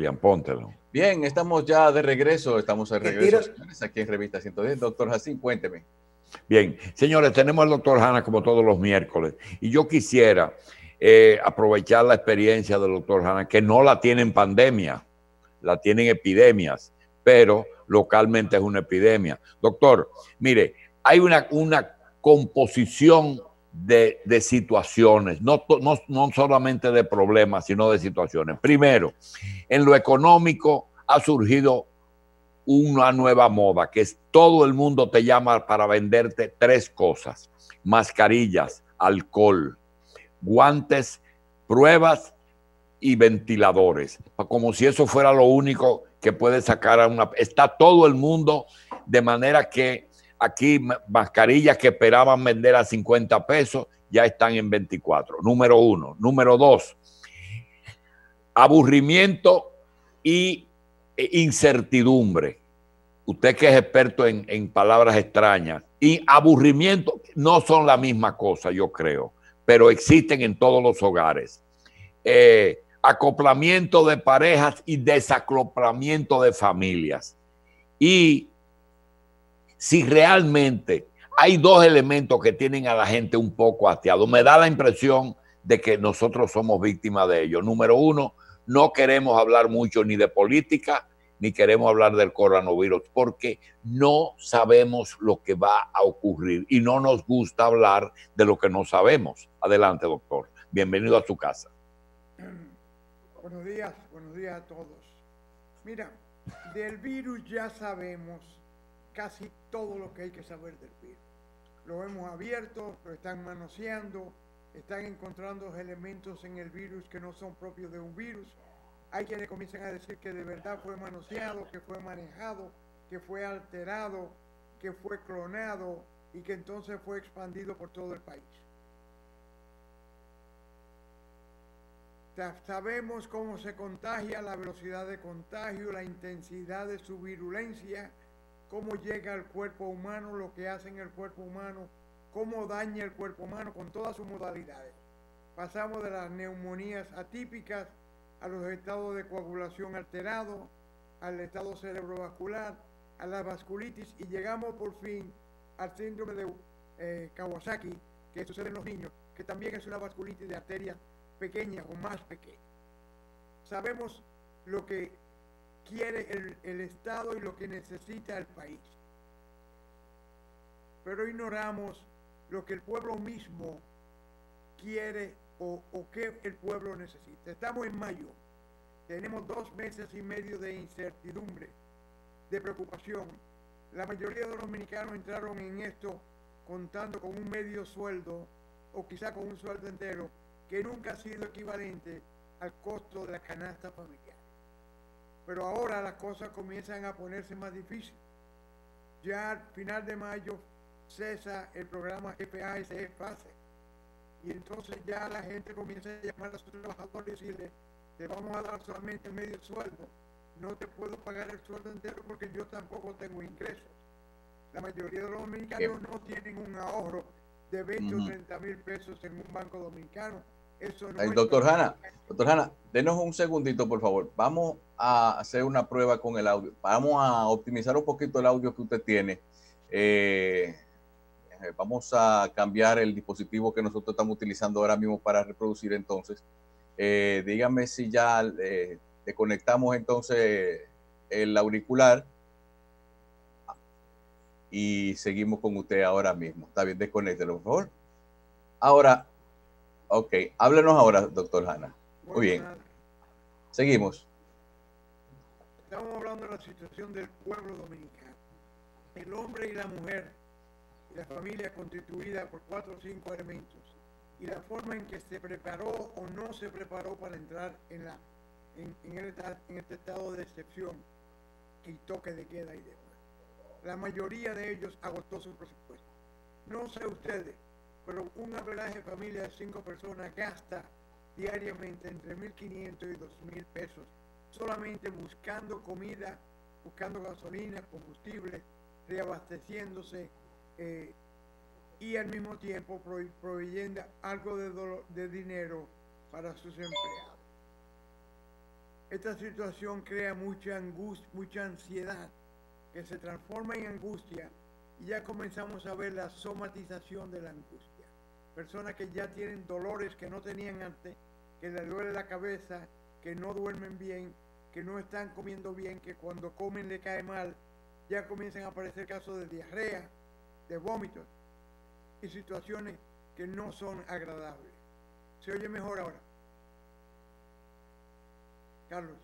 William, póntelo. Bien, estamos ya de regreso, señores, aquí en Revista 110. Doctor Hazim, cuénteme. Bien, señores, tenemos al doctor Jana como todos los miércoles. Y yo quisiera aprovechar la experiencia del doctor Jana, que no la tiene en pandemia, la tienen epidemias, pero localmente es una epidemia. Doctor, mire, hay una composición de situaciones, no solamente de problemas, sino de situaciones. Primero, en lo económico ha surgido una nueva moda, que es todo el mundo te llama para venderte tres cosas: mascarillas, alcohol, guantes, pruebas y ventiladores, como si eso fuera lo único que puede sacar a una... Está todo el mundo, de manera que aquí mascarillas que esperaban vender a 50 pesos ya están en 24, número uno. Número dos, aburrimiento y incertidumbre. Usted que es experto en palabras extrañas, y aburrimiento no son la misma cosa, yo creo, pero existen en todos los hogares. Acoplamiento de parejas y desacoplamiento de familias. Y si realmente hay dos elementos que tienen a la gente un poco hastiado, me da la impresión de que nosotros somos víctimas de ellos. Número uno, no queremos hablar mucho ni de política, ni queremos hablar del coronavirus, porque no sabemos lo que va a ocurrir y no nos gusta hablar de lo que no sabemos. Adelante, doctor. Bienvenido a su casa. Buenos días a todos. Mira, del virus ya sabemos casi todo lo que hay que saber del virus. Lo hemos abierto, lo están manoseando, están encontrando elementos en el virus que no son propios de un virus. Hay quienes comienzan a decir que de verdad fue manoseado, que fue manejado, que fue alterado, que fue clonado y que entonces fue expandido por todo el país. Sabemos cómo se contagia, la velocidad de contagio, la intensidad de su virulencia, cómo llega al cuerpo humano, lo que hace en el cuerpo humano, cómo daña el cuerpo humano con todas sus modalidades. Pasamos de las neumonías atípicas a los estados de coagulación alterado, al estado cerebrovascular, a la vasculitis, y llegamos por fin al síndrome de Kawasaki, que sucede en los niños, que también es una vasculitis de arterias pequeñas o más pequeñas. Sabemos lo que quiere el Estado y lo que necesita el país, pero ignoramos lo que el pueblo mismo quiere o qué el pueblo necesita. Estamos en mayo, tenemos 2 meses y medio de incertidumbre, de preocupación. La mayoría de los dominicanos entraron en esto contando con un medio sueldo o quizá con un sueldo entero, que nunca ha sido equivalente al costo de la canasta familiar. Pero ahora las cosas comienzan a ponerse más difíciles. Ya al final de mayo cesa el programa FAS fase, y entonces ya la gente comienza a llamar a sus trabajadores y decirle: te vamos a dar solamente medio sueldo, no te puedo pagar el sueldo entero porque yo tampoco tengo ingresos. La mayoría de los dominicanos no tienen un ahorro de 20 o 30 mil pesos en un banco dominicano. Eso no. Doctor Jana, denos un segundito, por favor. Vamos a hacer una prueba con el audio. Vamos a optimizar un poquito el audio que usted tiene. Vamos a cambiar el dispositivo que nosotros estamos utilizando ahora mismo para reproducir entonces. Dígame si ya desconectamos entonces el auricular y seguimos con usted ahora mismo. Está bien, desconéctelo, por favor. Ahora, ok, háblenos ahora, doctor Jana. Muy bien. Seguimos. Estamos hablando de la situación del pueblo dominicano. El hombre y la mujer, y la familia constituida por 4 o 5 elementos, y la forma en que se preparó o no se preparó para entrar en este estado de excepción y toque de queda y demás. La mayoría de ellos agotó su presupuesto. No sé ustedes, pero una verdadera familia de 5 personas gasta diariamente entre 1.500 y 2.000 pesos solamente buscando comida, buscando gasolina, combustible, reabasteciéndose, y al mismo tiempo proveyendo algo de dinero para sus empleados. Esta situación crea mucha angustia, mucha ansiedad, que se transforma en angustia, y ya comenzamos a ver la somatización de la angustia. Personas que ya tienen dolores que no tenían antes, que les duele la cabeza, que no duermen bien, que no están comiendo bien, que cuando comen le cae mal, ya comienzan a aparecer casos de diarrea, de vómitos y situaciones que no son agradables. ¿Se oye mejor ahora, Carlos?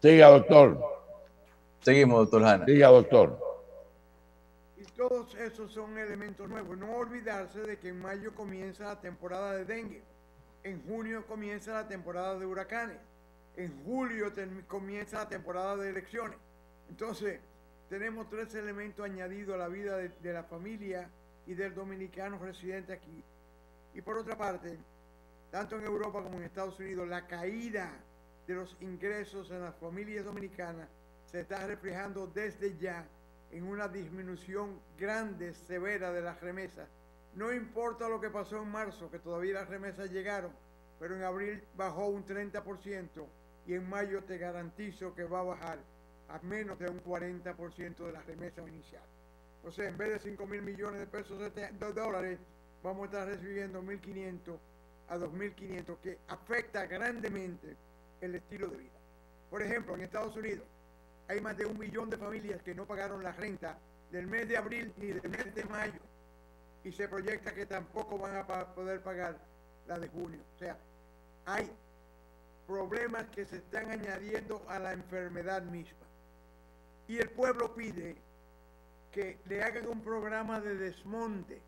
Siga, doctor. Seguimos, doctor Jana. Siga, doctor. Y todos esos son elementos nuevos. No olvidarse de que en mayo comienza la temporada de dengue. En junio comienza la temporada de huracanes. En julio comienza la temporada de elecciones. Entonces, tenemos tres elementos añadidos a la vida de la familia y del dominicano residente aquí. Y por otra parte, tanto en Europa como en Estados Unidos, la caída de los ingresos en las familias dominicanas se está reflejando desde ya en una disminución grande, severa de las remesas. No importa lo que pasó en marzo, que todavía las remesas llegaron, pero en abril bajó un 30% y en mayo te garantizo que va a bajar a menos de un 40% de las remesas iniciales. O sea, en vez de 5.000 millones de pesos de dólares, vamos a estar recibiendo 1.500 a 2.500, que afecta grandemente el estilo de vida. Por ejemplo, en Estados Unidos hay más de 1 millón de familias que no pagaron la renta del mes de abril ni del mes de mayo, y se proyecta que tampoco van a poder pagar la de junio. O sea, hay problemas que se están añadiendo a la enfermedad misma. Y el pueblo pide que le hagan un programa de desmonte.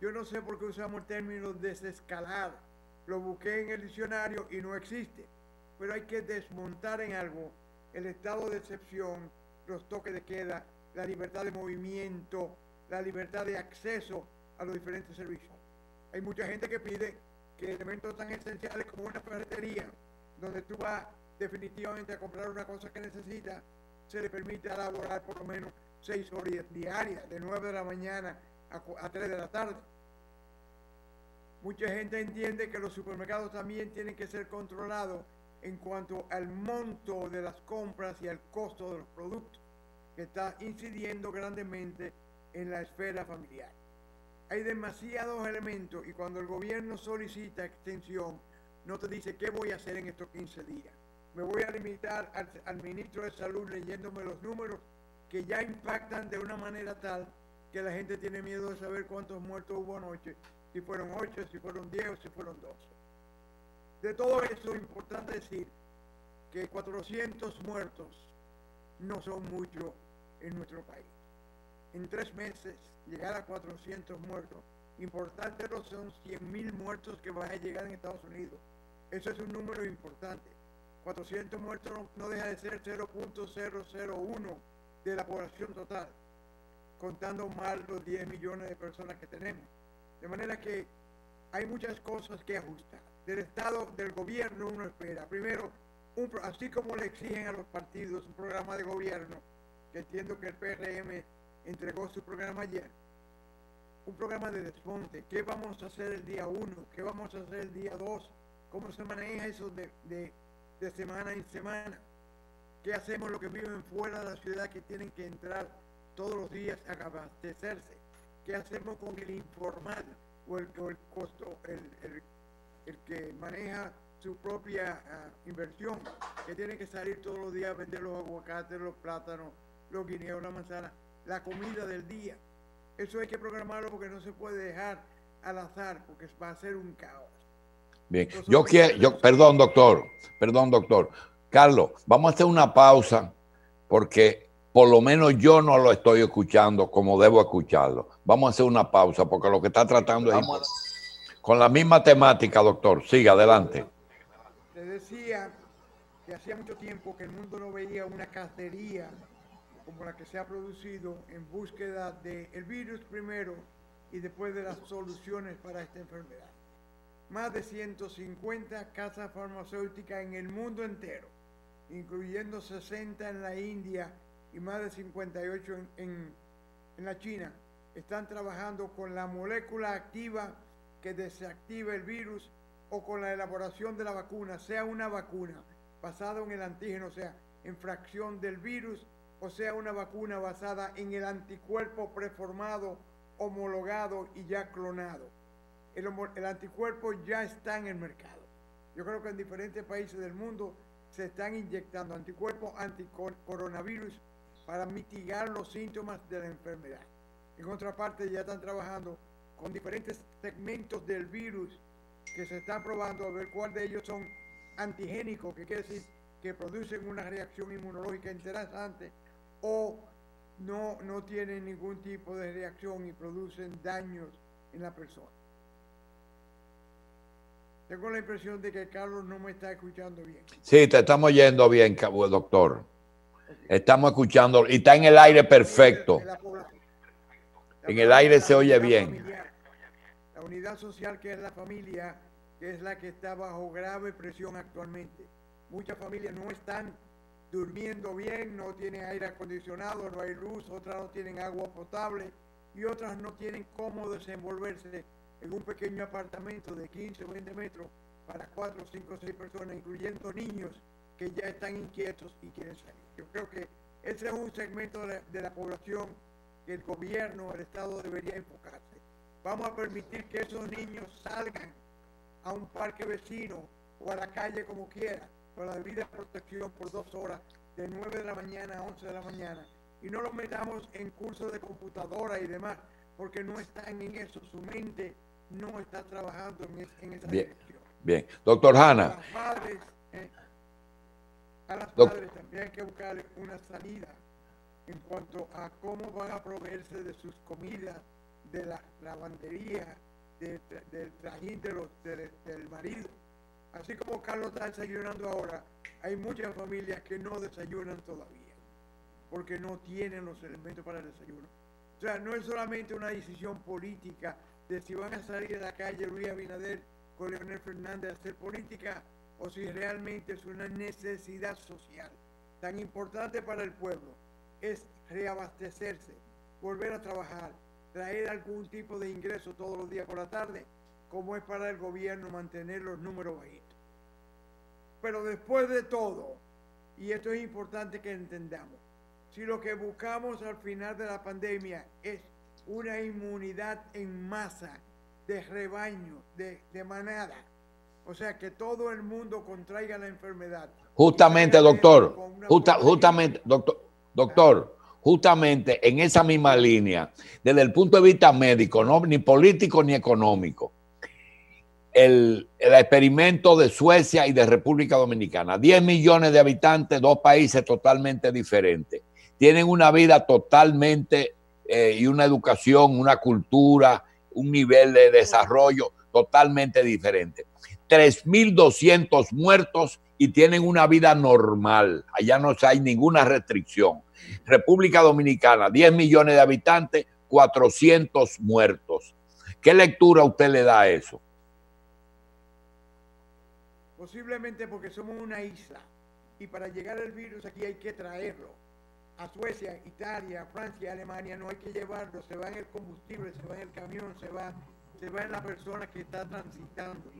Yo no sé por qué usamos el término desescalada. Lo busqué en el diccionario y no existe. Pero hay que desmontar en algo el estado de excepción, los toques de queda, la libertad de movimiento, la libertad de acceso a los diferentes servicios. Hay mucha gente que pide que elementos tan esenciales como una ferretería, donde tú vas definitivamente a comprar una cosa que necesitas, se le permita laborar por lo menos 6 horas diarias, de 9 de la mañana a 3 de la tarde. Mucha gente entiende que los supermercados también tienen que ser controlados en cuanto al monto de las compras y al costo de los productos, que está incidiendo grandemente en la esfera familiar. Hay demasiados elementos, y cuando el gobierno solicita extensión, no te dice qué voy a hacer en estos 15 días. Me voy a limitar al ministro de Salud leyéndome los números que ya impactan de una manera tal que la gente tiene miedo de saber cuántos muertos hubo anoche, si fueron 8, si fueron 10 o si fueron 12. De todo eso, es importante decir que 400 muertos no son mucho en nuestro país. En 3 meses, llegar a 400 muertos. Importante no son 100.000 muertos que van a llegar en Estados Unidos. Eso es un número importante. 400 muertos no deja de ser 0.001 de la población total, contando mal los 10 millones de personas que tenemos. De manera que hay muchas cosas que ajustar. Del Estado, del gobierno, uno espera. Primero, así como le exigen a los partidos un programa de gobierno, que entiendo que el PRM entregó su programa ayer, un programa de desmonte. ¿Qué vamos a hacer el día 1? ¿Qué vamos a hacer el día 2? ¿Cómo se maneja eso de semana en semana? ¿Qué hacemos los que viven fuera de la ciudad, que tienen que entrar todos los días a abastecerse? ¿Qué hacemos con el informal o el costo, el que maneja su propia inversión, que tiene que salir todos los días a vender los aguacates, los plátanos, los guineos, la manzana, la comida del día? Eso hay que programarlo, porque no se puede dejar al azar, porque va a ser un caos. Bien, entonces, perdón doctor. Carlos, vamos a hacer una pausa, porque por lo menos yo no lo estoy escuchando como debo escucharlo. Vamos a hacer una pausa, porque lo que está tratando es con la misma temática, doctor. Siga, adelante. Te decía que hacía mucho tiempo que el mundo no veía una cacería como la que se ha producido en búsqueda del virus primero y después de las soluciones para esta enfermedad. Más de 150 casas farmacéuticas en el mundo entero, incluyendo 60 en la India y más de 58 en la China, están trabajando con la molécula activa que desactiva el virus o con la elaboración de la vacuna, sea una vacuna basada en el antígeno, o sea, en fracción del virus, o sea, una vacuna basada en el anticuerpo preformado, homologado y ya clonado. El anticuerpo ya está en el mercado. Yo creo que en diferentes países del mundo se están inyectando anticuerpos anticoronavirus para mitigar los síntomas de la enfermedad. En otra parte ya están trabajando con diferentes segmentos del virus que se están probando a ver cuál de ellos son antigénicos, que quiere decir que producen una reacción inmunológica interesante, o no tienen ningún tipo de reacción y producen daños en la persona. Tengo la impresión de que Carlos no me está escuchando bien. Sí, te estamos oyendo bien, doctor. Estamos escuchando y está en el aire perfecto. En el aire se oye bien. La unidad social, que es la familia, que es la que está bajo grave presión actualmente. Muchas familias no están durmiendo bien, no tienen aire acondicionado, no hay luz, otras no tienen agua potable y otras no tienen cómo desenvolverse en un pequeño apartamento de 15 o 20 metros para 4, 5, 6 personas, incluyendo niños que ya están inquietos y quieren salir. Yo creo que ese es un segmento de la población que el gobierno, el Estado debería enfocarse. Vamos a permitir que esos niños salgan a un parque vecino o a la calle como quiera, con la debida protección por 2 horas, de 9 de la mañana a 11 de la mañana, y no los metamos en cursos de computadora y demás, porque no están en eso, su mente no está trabajando en esa dirección. Bien, doctor Jana. A las madres también hay que buscar una salida en cuanto a cómo van a proveerse de sus comidas, de la lavandería, del trajín del marido. Así como Carlos está desayunando ahora, hay muchas familias que no desayunan todavía porque no tienen los elementos para el desayuno. O sea, no es solamente una decisión política de si van a salir a la calle Luis Abinader con Leonel Fernández a hacer política, o si realmente es una necesidad social tan importante para el pueblo. Es reabastecerse, volver a trabajar, traer algún tipo de ingreso todos los días por la tarde, como es para el gobierno mantener los números bajitos. Pero después de todo, y esto es importante que entendamos, si lo que buscamos al final de la pandemia es una inmunidad en masa, de rebaño, de manada, o sea, que todo el mundo contraiga la enfermedad. Justamente, doctor, justamente en esa misma línea, desde el punto de vista médico, no, ni político ni económico, el experimento de Suecia y de República Dominicana. 10 millones de habitantes, 2 países totalmente diferentes. Tienen una vida totalmente y una educación, una cultura, un nivel de desarrollo totalmente diferente. 3.200 muertos y tienen una vida normal. Allá no hay ninguna restricción. República Dominicana, 10 millones de habitantes, 400 muertos. ¿Qué lectura usted le da a eso? Posiblemente porque somos una isla y para llegar el virus aquí hay que traerlo. A Suecia, Italia, Francia, Alemania no hay que llevarlo, se va en el combustible, se va en el camión, se va en la persona que está transitando.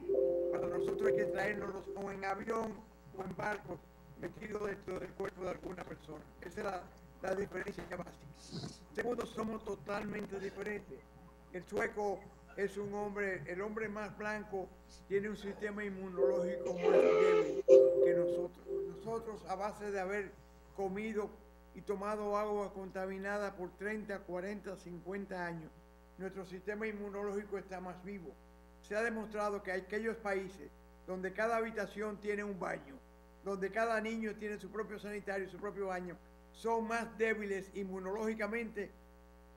Para nosotros hay que traerlo o en avión o en barco, metido dentro del cuerpo de alguna persona. Esa es la diferencia básica. Segundo, somos totalmente diferentes. El sueco es un hombre, el hombre más blanco tiene un sistema inmunológico más débil que nosotros. Nosotros, a base de haber comido y tomado agua contaminada por 30, 40, 50 años, nuestro sistema inmunológico está más vivo. Se ha demostrado que hay aquellos países donde cada habitación tiene un baño, donde cada niño tiene su propio sanitario, su propio baño, son más débiles inmunológicamente,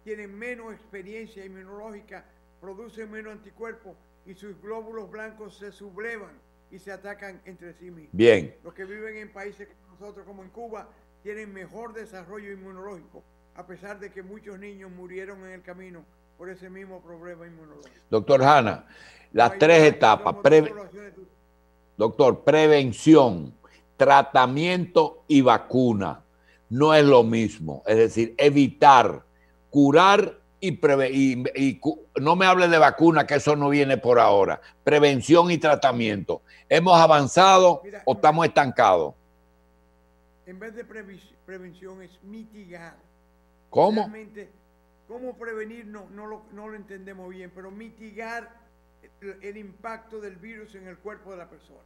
tienen menos experiencia inmunológica, producen menos anticuerpos y sus glóbulos blancos se sublevan y se atacan entre sí mismos. Bien. Los que viven en países como nosotros, como en Cuba, tienen mejor desarrollo inmunológico, a pesar de que muchos niños murieron en el camino por ese mismo problema inmunológico. Doctor Jana, las tres etapas. Prevención, tratamiento y vacuna. no es lo mismo. Es decir, evitar, curar y no me hable de vacuna, que eso no viene por ahora. Prevención y tratamiento. ¿Hemos avanzado o estamos estancados? En vez de prevención es mitigar. ¿Cómo? Realmente, ¿cómo prevenir? No lo entendemos bien, pero mitigar el impacto del virus en el cuerpo de la persona.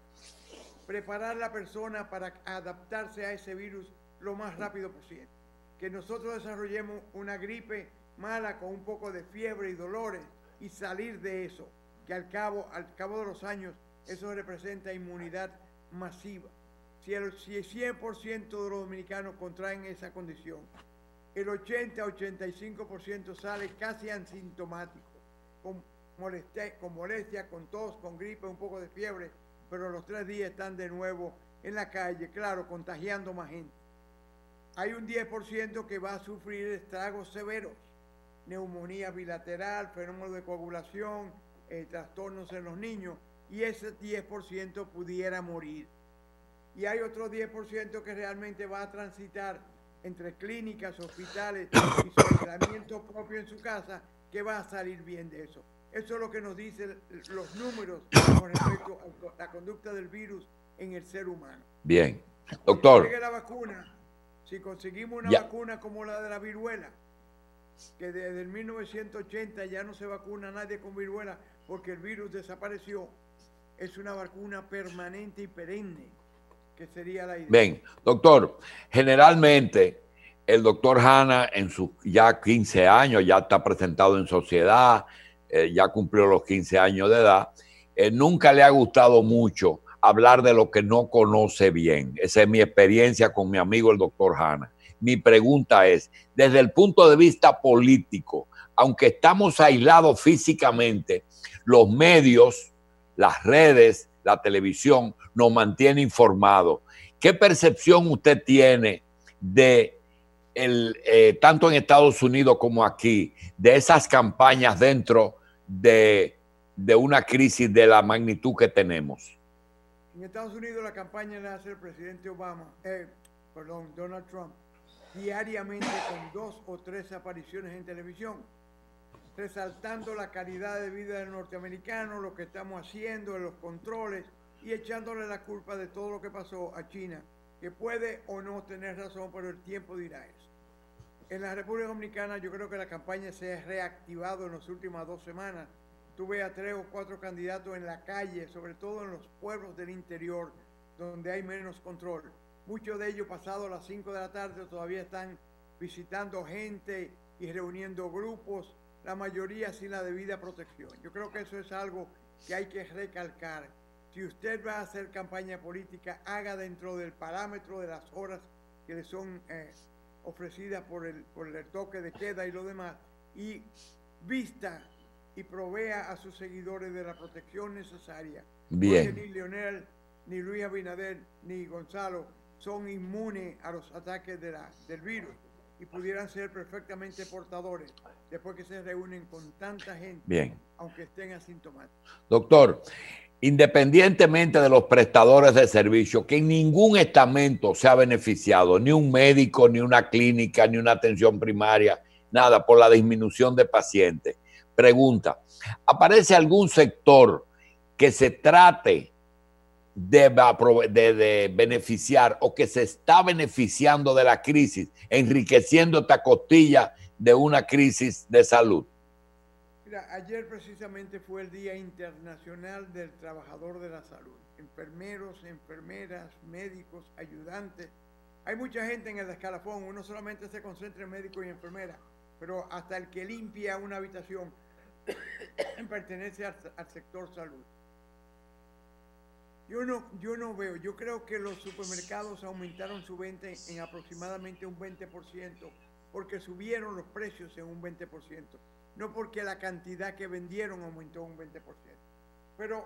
Preparar a la persona para adaptarse a ese virus lo más rápido posible. Que nosotros desarrollemos una gripe mala con un poco de fiebre y dolores y salir de eso, que al cabo de los años eso representa inmunidad masiva. Si el 100% de los dominicanos contraen esa condición, el 80-85% sale casi asintomático, con molestia, con tos, con gripe, un poco de fiebre, pero a los 3 días están de nuevo en la calle, claro, contagiando más gente. Hay un 10% que va a sufrir estragos severos, neumonía bilateral, fenómeno de coagulación, trastornos en los niños, y ese 10% pudiera morir. Y hay otro 10% que realmente va a transitar entre clínicas, hospitales y su tratamiento propio en su casa, que va a salir bien de eso. Eso es lo que nos dicen los números con respecto a la conducta del virus en el ser humano. Bien, doctor. La vacuna, si conseguimos una vacuna como la de la viruela, que desde el 1980 ya no se vacuna a nadie con viruela porque el virus desapareció, es una vacuna permanente y perenne, que sería la idea. Bien, doctor, generalmente el doctor Jana en sus ya 15 años, ya está presentado en sociedad, ya cumplió los 15 años de edad, nunca le ha gustado mucho hablar de lo que no conoce bien. Esa es mi experiencia con mi amigo el doctor Jana. Mi pregunta es, desde el punto de vista político, aunque estamos aislados físicamente, los medios, las redes, la televisión nos mantiene informados. ¿Qué percepción usted tiene de tanto en Estados Unidos como aquí, de esas campañas dentro de una crisis de la magnitud que tenemos? En Estados Unidos la campaña la hace el presidente Donald Trump, diariamente con 2 o 3 apariciones en televisión, resaltando la calidad de vida del norteamericano, lo que estamos haciendo, los controles, y echándole la culpa de todo lo que pasó a China, que puede o no tener razón, pero el tiempo dirá eso. En la República Dominicana yo creo que la campaña se ha reactivado en las últimas 2 semanas. Tuve a 3 o 4 candidatos en la calle, sobre todo en los pueblos del interior, donde hay menos control. Muchos de ellos, pasado las 5 de la tarde, todavía están visitando gente y reuniendo grupos, la mayoría sin la debida protección. Yo creo que eso es algo que hay que recalcar. Si usted va a hacer campaña política, haga dentro del parámetro de las horas que le son ofrecidas por el toque de queda y lo demás, y vista y provea a sus seguidores de la protección necesaria. Bien. Porque ni Leonel, ni Luis Abinader, ni Gonzalo son inmunes a los ataques del virus y pudieran ser perfectamente portadores después que se reúnen con tanta gente, bien, aunque estén asintomáticos. Doctor, independientemente de los prestadores de servicios, que en ningún estamento se ha beneficiado, ni un médico, ni una clínica, ni una atención primaria, nada, por la disminución de pacientes. Pregunta, ¿aparece algún sector que se trate de beneficiar o que se está beneficiando de la crisis, enriqueciendo esta costilla de una crisis de salud? Mira, ayer precisamente fue el Día Internacional del Trabajador de la Salud. Enfermeros, enfermeras, médicos, ayudantes. Hay mucha gente en el escalafón, uno solamente se concentra en médicos y enfermeras, pero hasta el que limpia una habitación pertenece al sector salud. Yo no veo, yo creo que los supermercados aumentaron su venta en aproximadamente un 20% porque subieron los precios en un 20%, no porque la cantidad que vendieron aumentó un 20%. Pero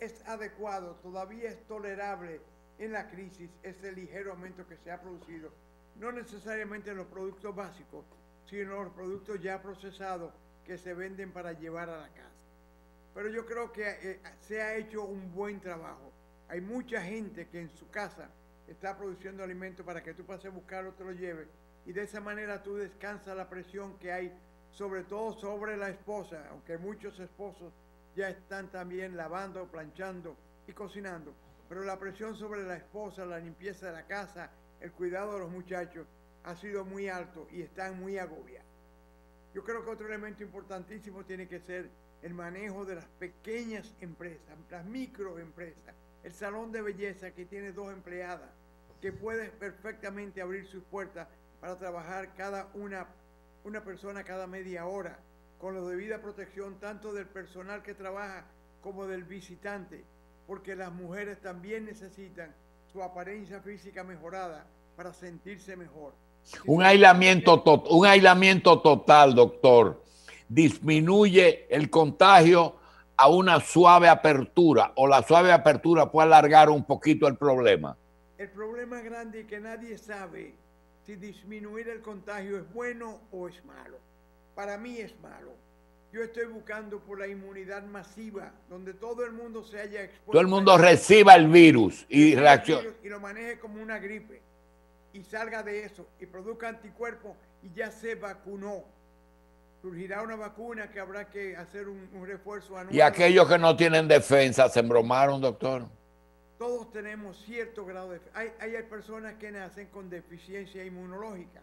es adecuado, todavía es tolerable en la crisis ese ligero aumento que se ha producido, no necesariamente en los productos básicos, sino los productos ya procesados que se venden para llevar a la casa. Pero yo creo que se ha hecho un buen trabajo. Hay mucha gente que en su casa está produciendo alimento para que tú pases a buscarlo, te lo lleves, y de esa manera tú descansas la presión que hay, sobre todo sobre la esposa, aunque muchos esposos ya están también lavando, planchando y cocinando, pero la presión sobre la esposa, la limpieza de la casa, el cuidado de los muchachos ha sido muy alto y están muy agobiados. Yo creo que otro elemento importantísimo tiene que ser el manejo de las pequeñas empresas, las microempresas, el salón de belleza que tiene 2 empleadas, que puede perfectamente abrir sus puertas para trabajar cada una persona cada media hora, con la debida protección tanto del personal que trabaja como del visitante, porque las mujeres también necesitan su apariencia física mejorada para sentirse mejor. Un aislamiento total, doctor, disminuye el contagio a una suave apertura, o la suave apertura puede alargar un poquito el problema. El problema grande es que nadie sabe si disminuir el contagio es bueno o es malo. Para mí es malo. Yo estoy buscando por la inmunidad masiva, donde todo el mundo se haya expuesto. Todo el mundo reciba el virus y reaccione. Y lo maneje como una gripe y salga de eso y produzca anticuerpos y ya se vacunó. Surgirá una vacuna que habrá que hacer un refuerzo anual. Y aquellos que no tienen defensa, ¿se embromaron, doctor? Todos tenemos cierto grado de defensa. Hay personas que nacen con deficiencia inmunológica.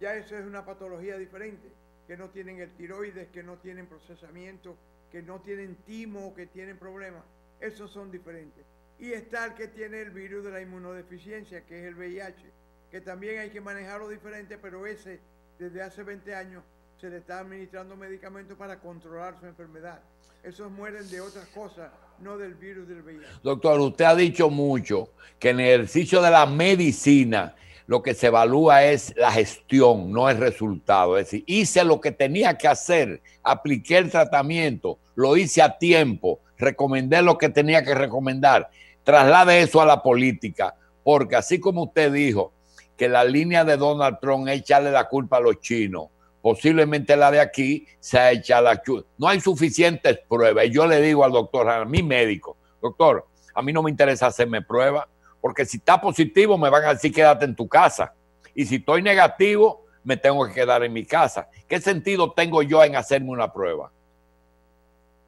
Ya eso es una patología diferente, que no tienen el tiroides, que no tienen procesamiento, que no tienen timo, que tienen problemas. Esos son diferentes. Y está el que tiene el virus de la inmunodeficiencia, que es el VIH, que también hay que manejarlo diferente, pero ese, desde hace 20 años, se le está administrando medicamentos para controlar su enfermedad. Esos mueren de otras cosas, no del virus del VIH. Doctor, usted ha dicho mucho que en el ejercicio de la medicina lo que se evalúa es la gestión, no el resultado. Es decir, hice lo que tenía que hacer, apliqué el tratamiento, lo hice a tiempo, recomendé lo que tenía que recomendar. Traslade eso a la política, porque así como usted dijo que la línea de Donald Trump es echarle la culpa a los chinos, posiblemente la de aquí se ha hecho la chuta. No hay suficientes pruebas. Yo le digo al doctor, a mi médico, doctor, a mí no me interesa hacerme pruebas, porque si está positivo me van a decir quédate en tu casa. Y si estoy negativo, me tengo que quedar en mi casa. ¿Qué sentido tengo yo en hacerme una prueba?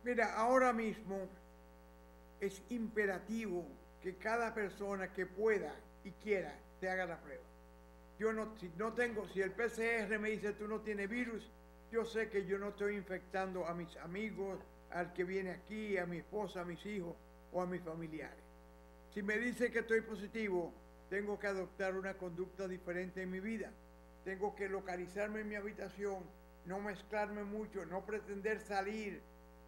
Mira, ahora mismo es imperativo que cada persona que pueda y quiera se haga la prueba. Yo si el PCR me dice tú no tienes virus, yo sé que yo no estoy infectando a mis amigos, al que viene aquí, a mi esposa, a mis hijos o a mis familiares. Si me dice que estoy positivo, tengo que adoptar una conducta diferente en mi vida. Tengo que localizarme en mi habitación, no mezclarme mucho, no pretender salir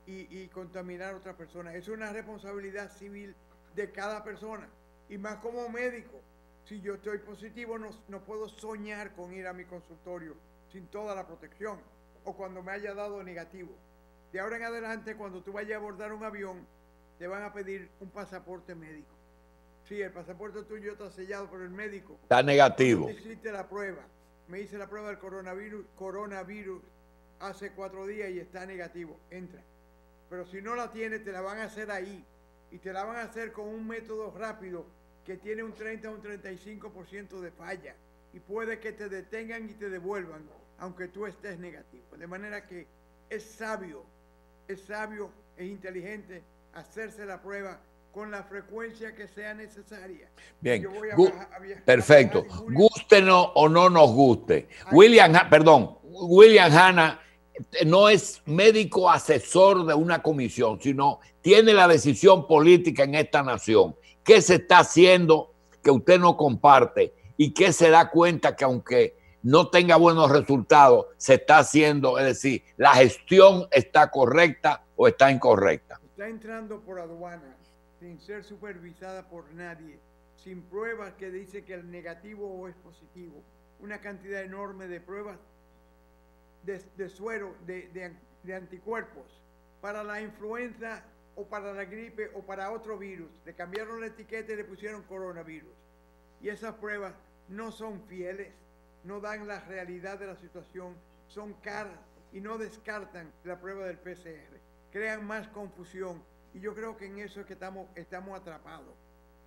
y contaminar a otra persona. Es una responsabilidad civil de cada persona, y más como médico. Si yo estoy positivo, no puedo soñar con ir a mi consultorio sin toda la protección, o cuando me haya dado negativo. De ahora en adelante, cuando tú vayas a abordar un avión, te van a pedir un pasaporte médico. Sí, el pasaporte tuyo está sellado, pero el médico está negativo. Hiciste la prueba. Me hice la prueba del coronavirus hace 4 días y está negativo. Entra. Pero si no la tienes, te la van a hacer ahí. Y te la van a hacer con un método rápido que tiene un 30 o un 35% de falla, y puede que te detengan y te devuelvan, aunque tú estés negativo. De manera que es sabio, es inteligente hacerse la prueba con la frecuencia que sea necesaria. Bien, yo voy a viajar, perfecto. Gústenos o no nos guste. William Jana no es médico asesor de una comisión, sino tiene la decisión política en esta nación. ¿Qué se está haciendo que usted no comparte? ¿Y qué se da cuenta que aunque no tenga buenos resultados, se está haciendo? Es decir, ¿la gestión está correcta o está incorrecta? Está entrando por aduanas, sin ser supervisada por nadie, sin pruebas que dice que el negativo o es positivo. Una cantidad enorme de pruebas de suero, de anticuerpos, para la influenza o para la gripe o para otro virus. Le cambiaron la etiqueta y le pusieron coronavirus. Y esas pruebas no son fieles, no dan la realidad de la situación, son caras y no descartan la prueba del PCR. Crean más confusión, y yo creo que en eso es que estamos atrapados.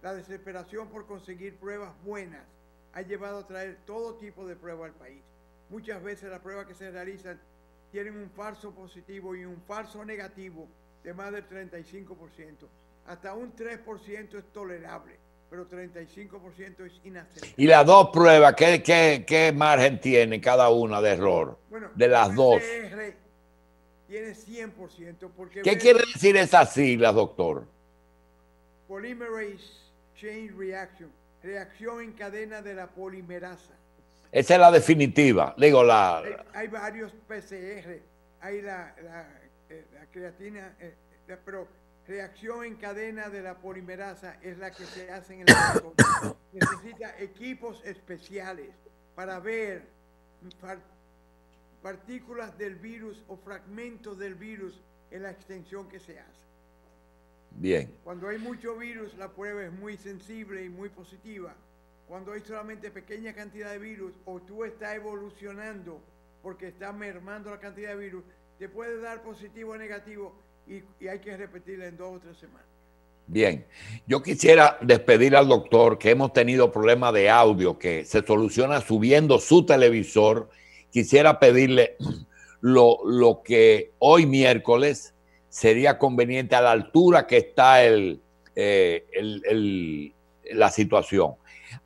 La desesperación por conseguir pruebas buenas ha llevado a traer todo tipo de pruebas al país. Muchas veces las pruebas que se realizan tienen un falso positivo y un falso negativo de más del 35%. Hasta un 3% es tolerable, pero 35% es inaceptable. ¿Y las dos pruebas, qué margen tiene cada una de error? Bueno, de las dos. Tiene 100%. Porque ¿qué quiere decir esas siglas, doctor? Polymerase Chain Reaction, reacción en cadena de la polimerasa. Esa es la definitiva, digo la... Hay varios PCR, hay la creatina, pero reacción en cadena de la polimerasa es la que se hace en el laboratorio. Necesita equipos especiales para ver partículas del virus o fragmentos del virus en la extensión que se hace. Bien. Cuando hay mucho virus, la prueba es muy sensible y muy positiva. Cuando hay solamente pequeña cantidad de virus o tú estás evolucionando porque estás mermando la cantidad de virus, te puede dar positivo o negativo y hay que repetirla en 2 o 3 semanas. Bien, yo quisiera despedir al doctor, que hemos tenido problemas de audio que se soluciona subiendo su televisor. Quisiera pedirle lo que hoy miércoles sería conveniente a la altura que está la situación.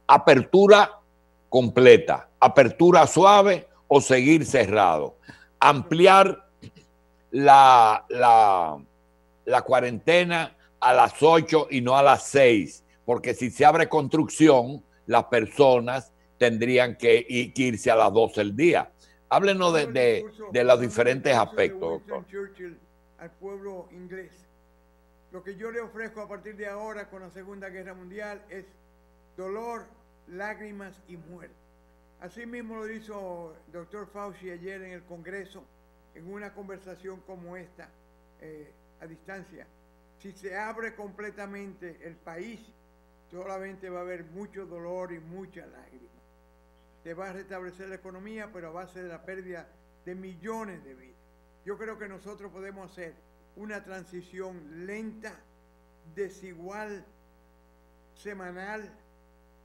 Apertura completa, apertura suave o seguir cerrado. Ampliar la cuarentena a las 8 y no a las 6, porque si se abre construcción, las personas tendrían que irse a las 12 del día. Háblenos de los diferentes aspectos, doctor. Churchill al pueblo inglés. Lo que yo le ofrezco a partir de ahora con la Segunda Guerra Mundial es dolor, lágrimas y muerte. Así mismo lo hizo el doctor Fauci ayer en el Congreso, en una conversación como esta, a distancia. Si se abre completamente el país, solamente va a haber mucho dolor y mucha lágrima. Se va a restablecer la economía, pero a base de la pérdida de millones de vidas. Yo creo que nosotros podemos hacer una transición lenta, desigual, semanal,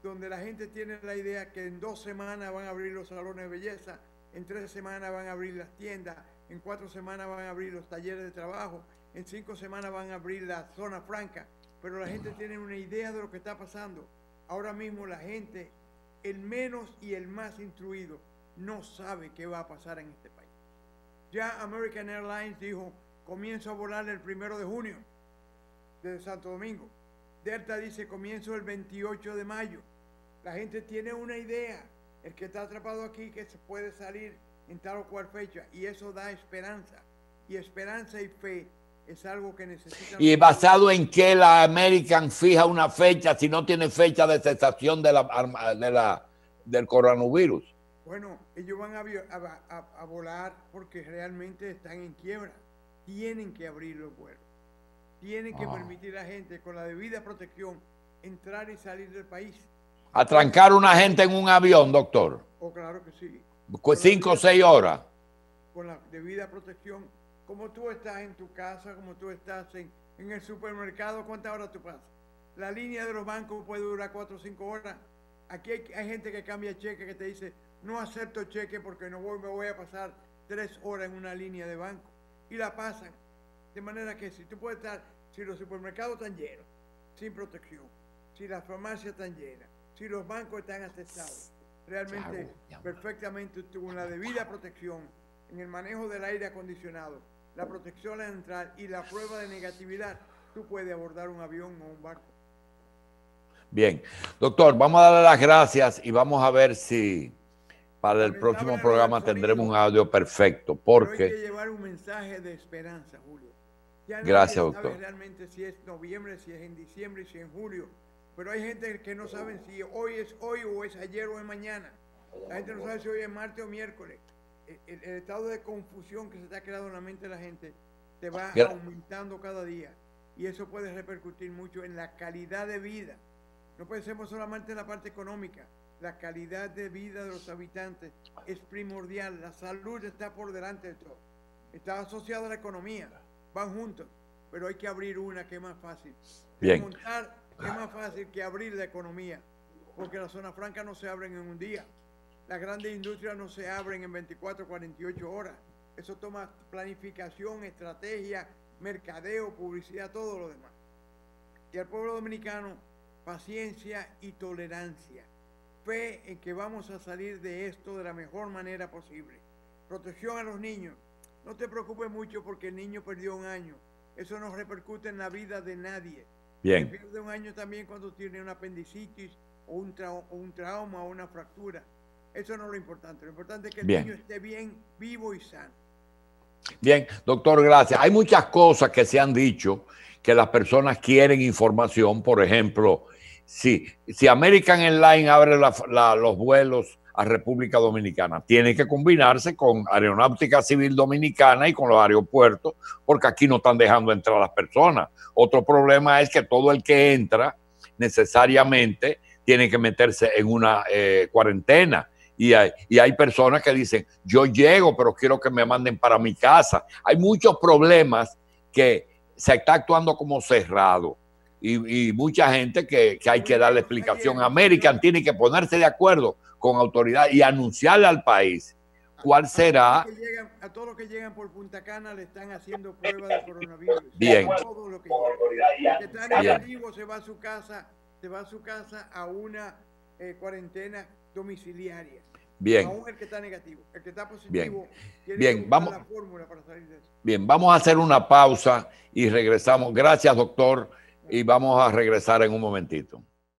donde la gente tiene la idea que en 2 semanas van a abrir los salones de belleza, en 3 semanas van a abrir las tiendas, en 4 semanas van a abrir los talleres de trabajo, en 5 semanas van a abrir la zona franca, pero la gente tiene una idea de lo que está pasando. Ahora mismo la gente, el menos y el más instruido, no sabe qué va a pasar en este país. Ya American Airlines dijo, comienzo a volar el 1 de junio desde Santo Domingo. Delta dice, comienzo el 28 de mayo. La gente tiene una idea, el que está atrapado aquí, que se puede salir en tal o cual fecha, y eso da esperanza. Y esperanza y fe es algo que necesitan. ¿Y basado en qué la American fija una fecha si no tiene fecha de cesación del coronavirus? Bueno, ellos van a volar porque realmente están en quiebra. Tienen que abrir los vuelos. Tienen que permitir a la gente con la debida protección entrar y salir del país. ¿Atrancar una gente en un avión, doctor? Oh, claro que sí. Pues 5 o 6 horas. Con la debida protección, como tú estás en tu casa, como tú estás en el supermercado, ¿cuántas horas tú pasas? La línea de los bancos puede durar 4 o 5 horas. Aquí hay gente que cambia cheque, que te dice, no acepto cheque porque me voy a pasar 3 horas en una línea de banco. Y la pasan. De manera que si tú puedes estar, si los supermercados están llenos, sin protección, si las farmacias están llenas, si los bancos están atestados, realmente perfectamente tuvo una debida protección en el manejo del aire acondicionado, la protección al entrar y la prueba de negatividad, tú puedes abordar un avión o un barco. Bien, doctor, vamos a darle las gracias y vamos a ver si para el próximo programa tendremos un audio perfecto, porque hay que llevar un mensaje de esperanza, Julio. Ya gracias, doctor. Sabe realmente si es noviembre, si es en diciembre, si es en julio, pero hay gente que no sabe si hoy o es ayer o es mañana. La gente no sabe si hoy es martes o miércoles. El estado de confusión que se está creando en la mente de la gente te va aumentando cada día y eso puede repercutir mucho en la calidad de vida. No pensemos solamente en la parte económica, la calidad de vida de los habitantes es primordial, la salud está por delante de todo, está asociada a la economía, van juntos, pero hay que abrir una que es más fácil. Bien. Montar es más fácil que abrir la economía, porque las zonas francas no se abren en un día. Las grandes industrias no se abren en 24, 48 horas. Eso toma planificación, estrategia, mercadeo, publicidad, todo lo demás. Y al pueblo dominicano, paciencia y tolerancia. Fe en que vamos a salir de esto de la mejor manera posible. Protección a los niños. No te preocupes mucho porque el niño perdió un año. Eso no repercute en la vida de nadie. Bien. Se pierde un año también cuando tiene una apendicitis o un trauma o una fractura. Eso no es lo importante. Lo importante es que el niño esté bien, vivo y sano. Bien, doctor, gracias. Hay muchas cosas que se han dicho que las personas quieren información. Por ejemplo, si American Airlines abre los vuelos a República Dominicana, tiene que combinarse con Aeronáutica Civil Dominicana y con los aeropuertos, porque aquí no están dejando entrar a las personas. Otro problema es que todo el que entra necesariamente tiene que meterse en una cuarentena. Y hay personas que dicen, yo llego, pero quiero que me manden para mi casa. Hay muchos problemas que se está actuando como cerrado. Y mucha gente que hay que darle explicación. American tiene que ponerse de acuerdo con autoridad y anunciarle al país cuál será. A todos los que llegan por Punta Cana le están haciendo pruebas de coronavirus. Bien. A todos los que llegan. El que está negativo se va a su casa, a una cuarentena domiciliaria. Bien. Aún el que está negativo, el que está positivo. Bien, bien, vamos, la fórmula para salir de eso. Bien, vamos a hacer una pausa y regresamos. Gracias, doctor, y vamos a regresar en un momentito.